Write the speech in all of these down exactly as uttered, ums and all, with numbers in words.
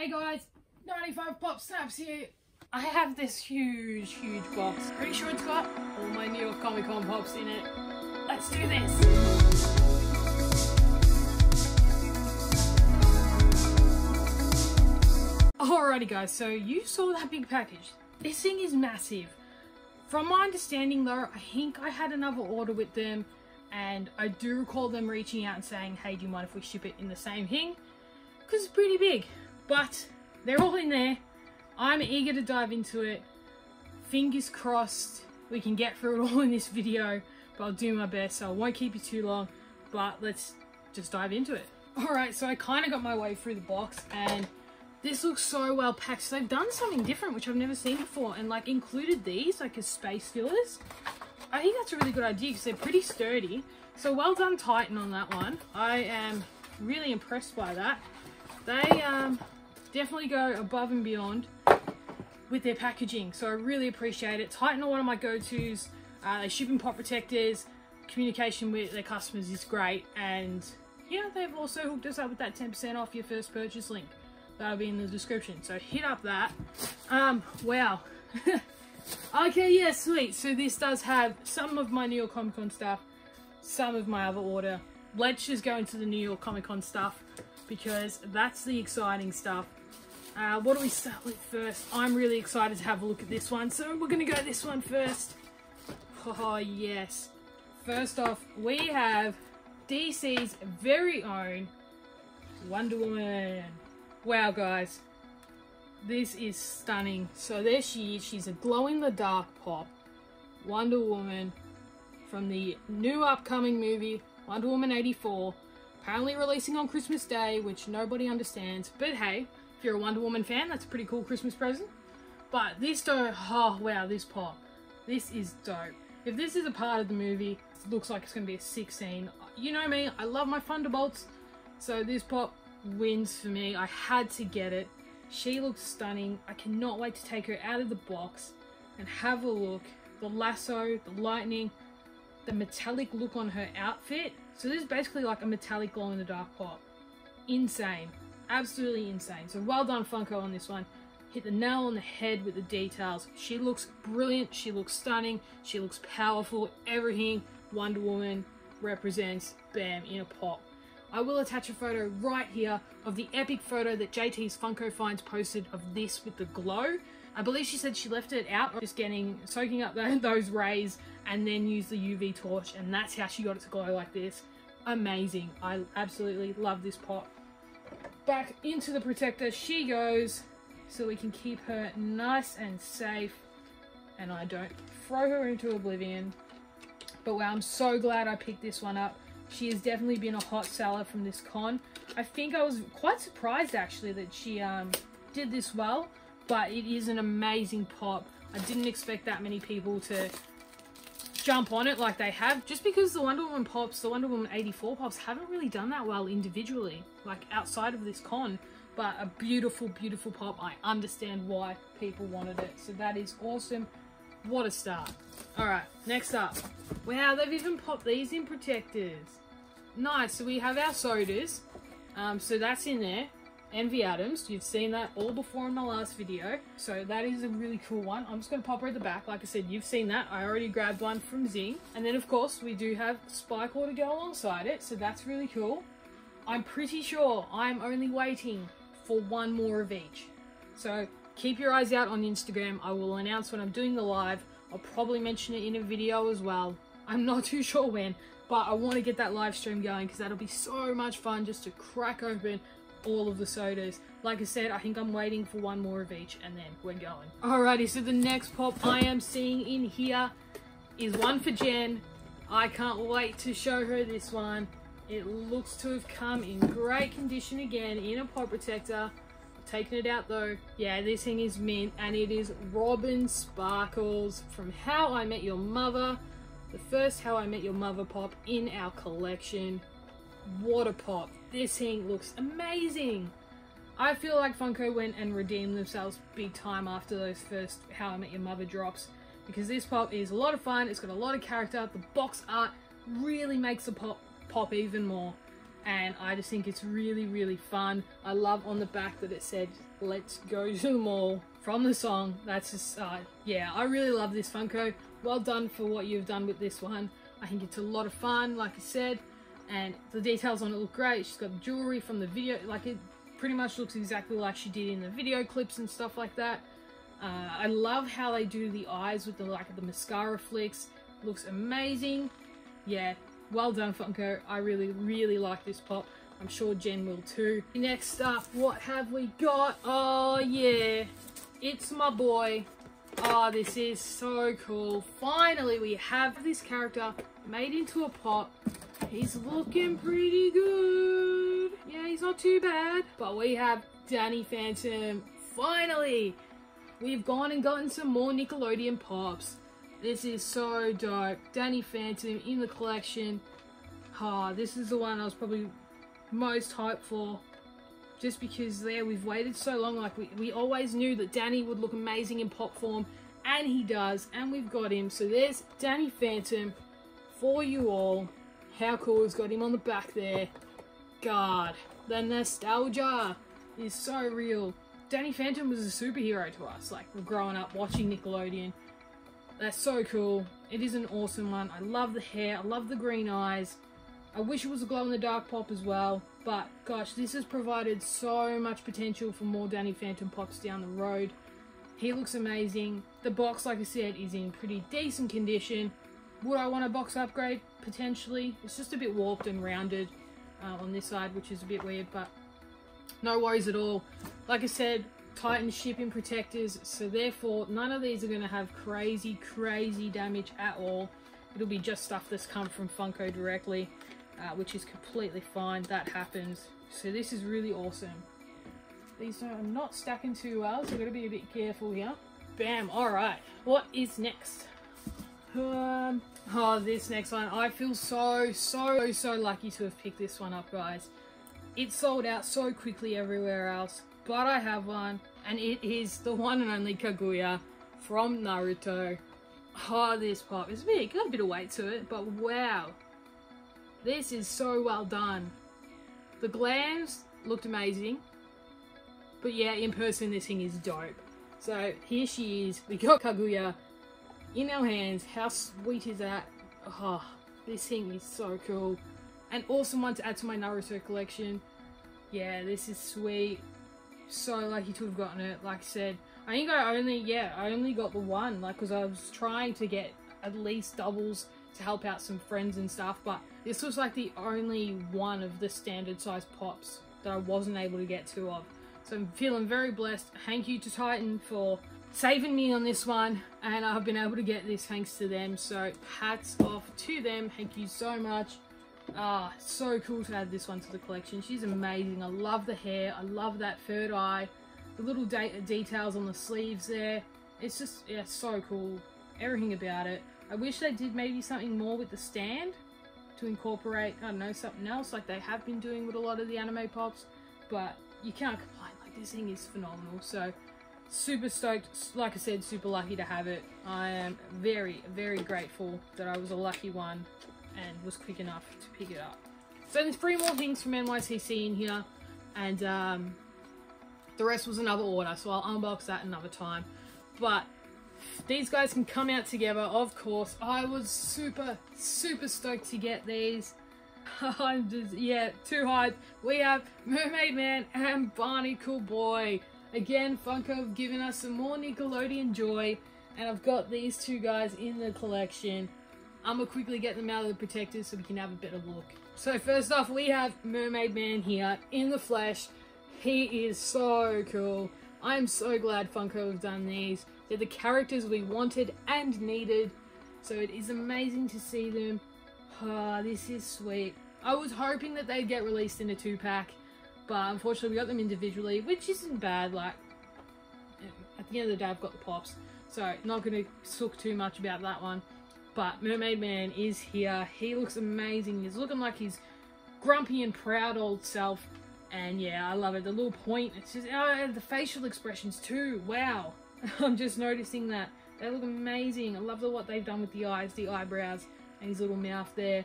Hey guys, ninety-five Pop Snaps here. I have this huge, huge box. Pretty sure it's got all my New York Comic Con Pops in it. Let's do this. Alrighty guys, so you saw that big package. This thing is massive. From my understanding though, I think I had another order with them and I do recall them reaching out and saying, hey, do you mind if we ship it in the same thing? Because it's pretty big, but they're all in there. I'm eager to dive into it. Fingers crossed we can get through it all in this video, but I'll do my best, so I won't keep you too long, but let's just dive into it. Alright, so I kind of got my way through the box and this looks so well packed. So they've done something different, which I've never seen before, and like included these like as space fillers. I think that's a really good idea because they're pretty sturdy. So well done Titan on that one. I am really impressed by that. They um, definitely go above and beyond with their packaging. So I really appreciate it. Titan are one of my go-tos. Uh, they ship in pop protectors. Communication with their customers is great. And yeah, they've also hooked us up with that ten percent off your first purchase link. That'll be in the description, so hit up that. Um, wow. Okay, yeah, sweet. So this does have some of my New York Comic Con stuff, some of my other order. Let's just go into the New York Comic Con stuff because that's the exciting stuff. Uh, what do we start with first? I'm really excited to have a look at this one, so we're gonna go this one first. Oh, yes. First off, we have D C's very own Wonder Woman. Wow guys, this is stunning. So there she is, she's a glow-in-the-dark pop. Wonder Woman from the new upcoming movie, Wonder Woman eighty-four. Apparently releasing on Christmas Day, which nobody understands. But hey, if you're a Wonder Woman fan, that's a pretty cool Christmas present. But this dope, oh wow, this pop. This is dope. If this is a part of the movie, it looks like it's going to be a sick scene. You know me, I love my Thunderbolts. So this pop wins for me. I had to get it. She looks stunning. I cannot wait to take her out of the box and have a look. The lasso, the lightning, the metallic look on her outfit. So this is basically like a metallic glow in the dark pop. Insane. Absolutely insane. So well done Funko on this one. Hit the nail on the head with the details. She looks brilliant. She looks stunning. She looks powerful. Everything Wonder Woman represents, bam, in a pop. I will attach a photo right here of the epic photo that J T's Funko Finds posted of this with the glow. I believe she said she left it out, just getting, soaking up those rays and then used the U V torch, and that's how she got it to glow like this. Amazing. I absolutely love this pop. Back into the protector she goes so we can keep her nice and safe and I don't throw her into oblivion. But wow, I'm so glad I picked this one up. She has definitely been a hot seller from this con. I think I was quite surprised actually that she um, did this well, but it is an amazing pop. I didn't expect that many people to jump on it like they have, just because the Wonder Woman pops, the Wonder Woman eighty-four pops haven't really done that well individually, like outside of this con, but a beautiful, beautiful pop. I understand why people wanted it, so that is awesome. What a start. Alright, next up. Wow, they've even popped these in protectors. Nice, so we have our sodas. Um, so that's in there. Envy Adams, you've seen that all before in my last video. So that is a really cool one. I'm just going to pop her at the back. Like I said, you've seen that. I already grabbed one from Zing. And then, of course, we do have Spy Core to go alongside it. So that's really cool. I'm pretty sure I'm only waiting for one more of each. So keep your eyes out on Instagram. I will announce when I'm doing the live. I'll probably mention it in a video as well. I'm not too sure when, but I want to get that live stream going because that'll be so much fun just to crack open all of the sodas. Like I said, I think I'm waiting for one more of each and then we're going. Alrighty, so the next pop I am seeing in here is one for Jen. I can't wait to show her this one. It looks to have come in great condition again in a pop protector. Taking it out though. Yeah, this thing is mint and it is Robin Sparkles from How I Met Your Mother. The first How I Met Your Mother pop in our collection. What a pop. This thing looks amazing. I feel like Funko went and redeemed themselves big time after those first How I Met Your Mother drops because this pop is a lot of fun. It's got a lot of character. The box art really makes the pop pop even more. and I just think it's really, really fun. I love on the back that it said, "Let's go to the mall," from the song. That's just, uh, yeah, I really love this Funko. Well done for what you've done with this one. I think it's a lot of fun, like I said, and the details on it look great. She's got jewelry from the video, like it pretty much looks exactly like she did in the video clips and stuff like that. Uh, I love how they do the eyes with the, like, the mascara flicks. Looks amazing. Yeah, well done Funko. I really, really like this pop. I'm sure Jen will too. Next up, what have we got? Oh yeah, it's my boy. Oh, this is so cool. Finally, we have this character made into a pop. He's looking pretty good. Yeah, he's not too bad. But we have Danny Phantom. Finally, we've gone and gotten some more Nickelodeon pops. This is so dope. Danny Phantom in the collection. Ah, oh, this is the one I was probably most hyped for. Just because there, we've waited so long. Like we, we always knew that Danny would look amazing in pop form. And he does. And we've got him. So there's Danny Phantom for you all. How cool. He's got him on the back there. God. The nostalgia is so real. Danny Phantom was a superhero to us. Like, we're growing up watching Nickelodeon. That's so cool. It is an awesome one. I love the hair. I love the green eyes. I wish it was a glow-in-the-dark pop as well. But, gosh, this has provided so much potential for more Danny Phantom pops down the road. He looks amazing. The box, like I said, is in pretty decent condition. Would I want a box upgrade? Potentially. It's just a bit warped and rounded uh, on this side, which is a bit weird, but no worries at all. Like I said, Titan shipping protectors, so therefore none of these are going to have crazy crazy damage at all. It'll be just stuff that's come from Funko directly, uh, which is completely fine. That happens. So this is really awesome. These are not stacking too well, so I've got to be a bit careful here. Bam. All right, what is next? Um oh, this next one, I feel so so so lucky to have picked this one up, guys. It sold out so quickly everywhere else, but I have one, and it is the one and only Kaguya from Naruto. Oh, this pop is big. Got a bit of weight to it, but wow, this is so well done. The glams looked amazing, but yeah, in person this thing is dope. So here she is. We got Kaguya in our hands. How sweet is that? Oh, this thing is so cool. An awesome one to add to my Naruto collection. Yeah, this is sweet. So lucky to have gotten it. Like I said, I think I only, yeah, I only got the one, like, because I was trying to get at least doubles to help out some friends and stuff, but this was like the only one of the standard size pops that I wasn't able to get two of. So I'm feeling very blessed. Thank you to Titan for saving me on this one, and I've been able to get this thanks to them, so hats off to them. Thank you so much. Ah, so cool to add this one to the collection. She's amazing. I love the hair. I love that third eye. The little de details on the sleeves there. It's just, yeah, so cool. Everything about it. I wish they did maybe something more with the stand to incorporate, I don't know, something else like they have been doing with a lot of the anime pops. But you can't complain. Like, this thing is phenomenal. So, super stoked. Like I said, super lucky to have it. I am very, very grateful that I was a lucky one and was quick enough to pick it up. So there's three more things from N Y C C in here, and um, the rest was another order, so I'll unbox that another time. But these guys can come out together, of course. I was super, super stoked to get these. I'm just, yeah, too hyped. We have Mermaid Man and Barnacle Boy. Again, Funko have given us some more Nickelodeon joy, and I've got these two guys in the collection. I'm going to quickly get them out of the protectors so we can have a better look. So first off, we have Mermaid Man here in the flesh. He is so cool. I am so glad Funko have done these. They're the characters we wanted and needed. So it is amazing to see them. Ah, this is sweet. I was hoping that they'd get released in a two-pack, but unfortunately we got them individually, which isn't bad. Like, at the end of the day, I've got the pops, so not going to sook too much about that one. But Mermaid Man is here. He looks amazing. He's looking like his grumpy and proud old self. And yeah, I love it. The little point. It's just, oh, the facial expressions too. Wow. I'm just noticing that. They look amazing. I love the, what they've done with the eyes, the eyebrows, and his little mouth there.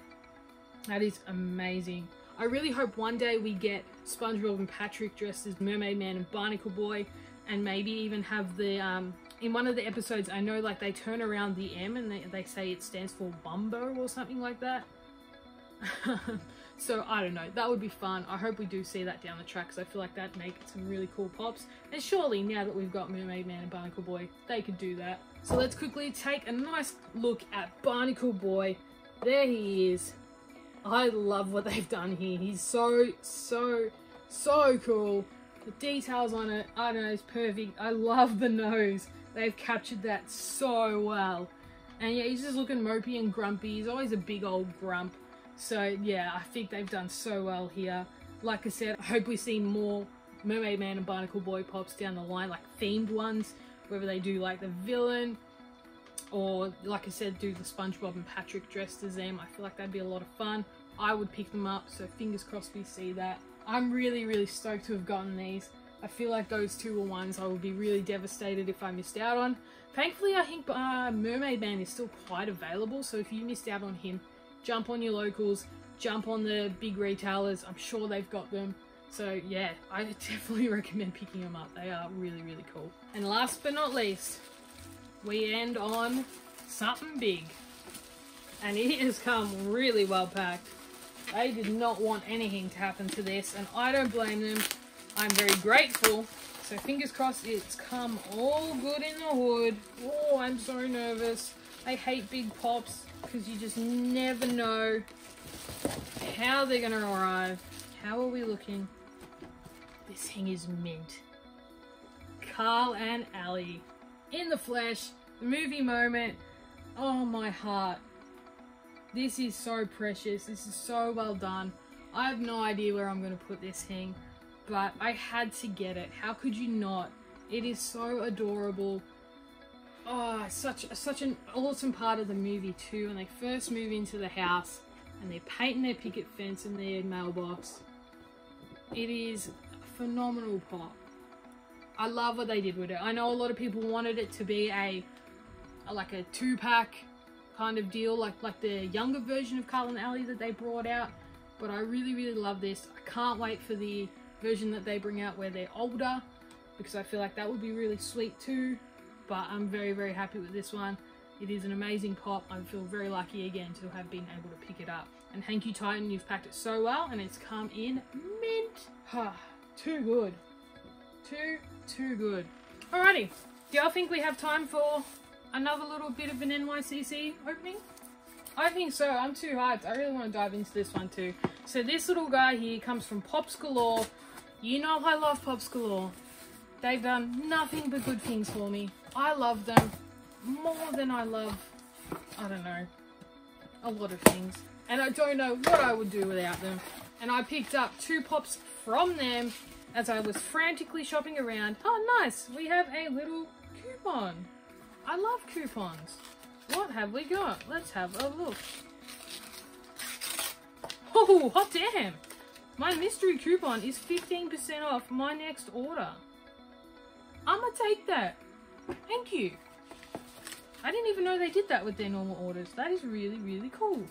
That is amazing. I really hope one day we get SpongeBob and Patrick dressed as Mermaid Man and Barnacle Boy, and maybe even have the, um, in one of the episodes, I know, like, they turn around the M and they, they say it stands for Bumbo or something like that. So I don't know, that would be fun. I hope we do see that down the track, because I feel like that'd make some really cool pops. And surely now that we've got Mermaid Man and Barnacle Boy, they could do that. So let's quickly take a nice look at Barnacle Boy. There he is. I love what they've done here. He's so, so, so cool. The details on it, I don't know, it's perfect. I love the nose. They've captured that so well. And yeah, he's just looking mopey and grumpy. He's always a big old grump. So yeah, I think they've done so well here. Like I said, I hope we see more Mermaid Man and Barnacle Boy pops down the line, like themed ones, whether they do like the villain or, like I said, do the SpongeBob and Patrick dressed as them. I feel like that'd be a lot of fun. I would pick them up, so fingers crossed we see that. I'm really, really stoked to have gotten these. I feel like those two were ones I would be really devastated if I missed out on. Thankfully, I think uh, Mermaid Man is still quite available, so if you missed out on him, jump on your locals, jump on the big retailers. I'm sure they've got them. So yeah, I definitely recommend picking them up. They are really, really cool. And last but not least, we end on something big. And it has come really well packed. They did not want anything to happen to this, and I don't blame them. I'm very grateful. So fingers crossed it's come all good in the hood. Oh, I'm so nervous. I hate big pops, because you just never know how they're gonna arrive. How are we looking? This thing is mint. Carl and Ellie in the flesh, the movie moment. Oh, my heart. This is so precious. This is so well done. I have no idea where I'm gonna put this thing, but I had to get it. How could you not? It is so adorable. Oh, such such an awesome part of the movie too, when they first move into the house and they're painting their picket fence and their mailbox. It is a phenomenal pop. I love what they did with it. I know a lot of people wanted it to be a, a like a two-pack kind of deal, like like the younger version of Carl and Ellie that they brought out, but I really, really love this. I can't wait for the version that they bring out where they're older, because I feel like that would be really sweet too. But I'm very, very happy with this one. It is an amazing pop. I feel very lucky again to have been able to pick it up. And thank you, Titan. You've packed it so well, and it's come in mint. Ah, too good. Too, too good. Alrighty. Do y'all think we have time for another little bit of an N Y C C opening? I think so. I'm too hyped. I really want to dive into this one too. So this little guy here comes from Pops Galore. You know I love Pops Galore. They've done nothing but good things for me. I love them more than I love, I don't know, a lot of things. And I don't know what I would do without them. And I picked up two pops from them as I was frantically shopping around. Oh, nice. We have a little coupon. I love coupons. What have we got? Let's have a look. Oh, hot damn. My mystery coupon is fifteen percent off my next order. I'm gonna take that. Thank you. I didn't even know they did that with their normal orders. That is really, really cool.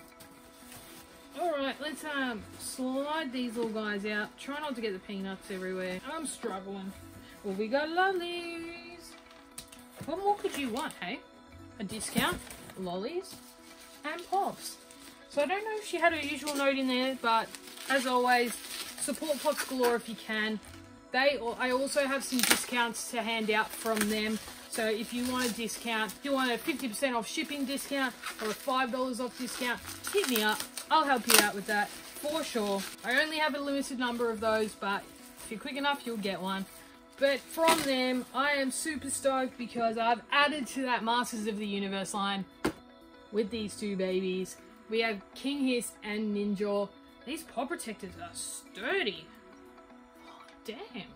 Alright, let's um slide these little guys out. Try not to get the peanuts everywhere. I'm struggling. Well, we got lollies. What more could you want, hey? A discount, lollies, and pops. So I don't know if she had her usual note in there, but as always, support Pops Galore if you can. They, I also have some discounts to hand out from them. So if you want a discount, if you want a fifty percent off shipping discount or a five dollars off discount, hit me up. I'll help you out with that for sure. I only have a limited number of those, but if you're quick enough, you'll get one. But from them, I am super stoked because I've added to that Masters of the Universe line with these two babies. We have King Hiss and Ninja. These paw protectors are sturdy. Damn.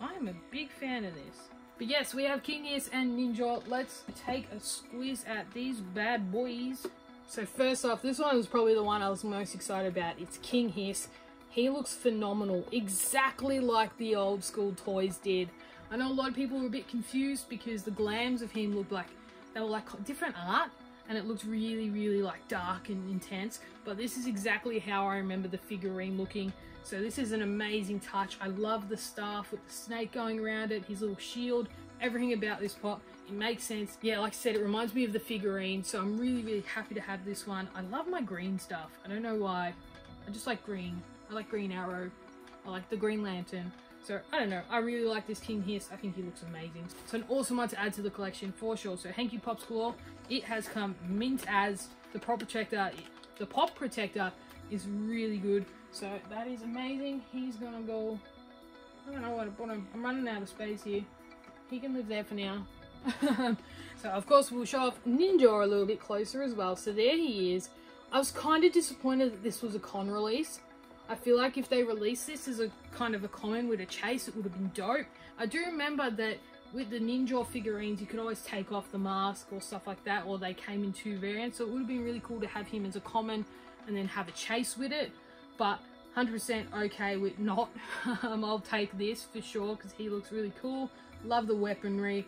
I'm a big fan of this. But yes, we have King Hiss and Ninja. Let's take a squeeze at these bad boys. So first off, this one was probably the one I was most excited about. It's King Hiss. He looks phenomenal. Exactly like the old school toys did. I know a lot of people were a bit confused because the glams of him looked like, they were like different art. and it looked really, really like dark and intense, but this is exactly how I remember the figurine looking. So this is an amazing touch. I love the staff with the snake going around it, his little shield, everything about this pop. It makes sense. Yeah, like I said, it reminds me of the figurine, so I'm really, really happy to have this one. I love my green stuff. I don't know why. I just like green. I like Green Arrow. I like the Green Lantern. So, I don't know, I really like this King Hiss. I think he looks amazing. So an awesome one to add to the collection for sure. So thank you, Pops Galore. It has come mint as the Pop Protector. The Pop Protector is really good. So that is amazing. He's gonna go, I don't know what I bought him. I'm running out of space here. He can live there for now. So of course we'll show off Ninja a little bit closer as well. So there he is. I was kind of disappointed that this was a con release. I feel like if they released this as a kind of a common with a chase, it would have been dope. I do remember that with the Ninja figurines, you could always take off the mask or stuff like that, or they came in two variants. So it would have been really cool to have him as a common and then have a chase with it. But one hundred percent okay with not. um, I'll take this for sure because he looks really cool. Love the weaponry.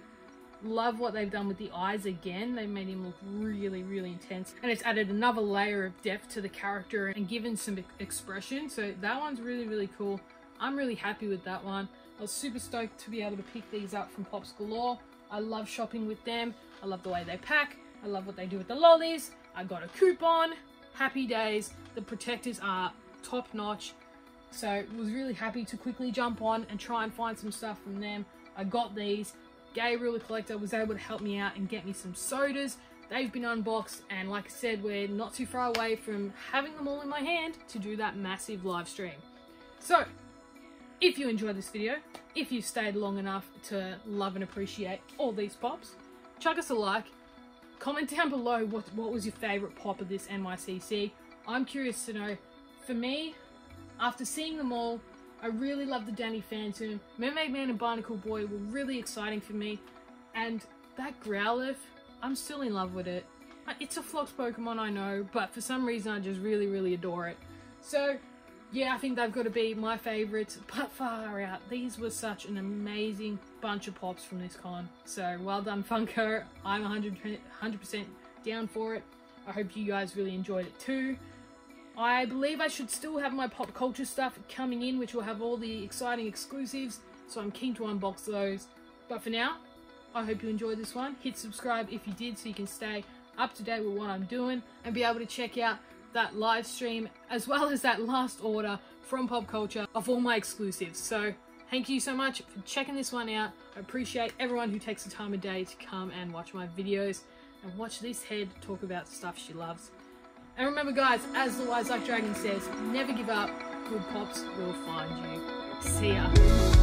Love what they've done with the eyes again. They made him look really, really intense, and it's added another layer of depth to the character and given some expression. So that one's really, really cool. I'm really happy with that one. I was super stoked to be able to pick these up from Pops Galore. I love shopping with them. I love the way they pack. I love what they do with the lollies. I got a coupon. Happy days. The protectors are top notch. So was really happy to quickly jump on and try and find some stuff from them. I got these. Gabriel the Collector was able to help me out and get me some sodas. They've been unboxed, and like I said, we're not too far away from having them all in my hand to do that massive live stream. So if you enjoyed this video, if you stayed long enough to love and appreciate all these pops, chuck us a like, comment down below what, what was your favorite pop of this N Y C C. I'm curious to know. For me, after seeing them all, I really love the Danny Phantom. Mermaid Man and Barnacle Boy were really exciting for me. And that Growlithe, I'm still in love with it. It's a flops Pokemon, I know, but for some reason I just really, really adore it. So, yeah, I think they've got to be my favourites, but far out. These were such an amazing bunch of pops from this con. So, well done, Funko. I'm one hundred percent down for it. I hope you guys really enjoyed it too. I believe I should still have my pop culture stuff coming in, which will have all the exciting exclusives, so I'm keen to unbox those. But for now, I hope you enjoyed this one. Hit subscribe if you did so you can stay up to date with what I'm doing and be able to check out that live stream as well as that last order from Pop Culture of all my exclusives. So thank you so much for checking this one out. I appreciate everyone who takes the time of day to come and watch my videos and watch this head talk about stuff she loves. And remember, guys, as the Wise Like Dragon says, never give up. Good pops will find you. See ya.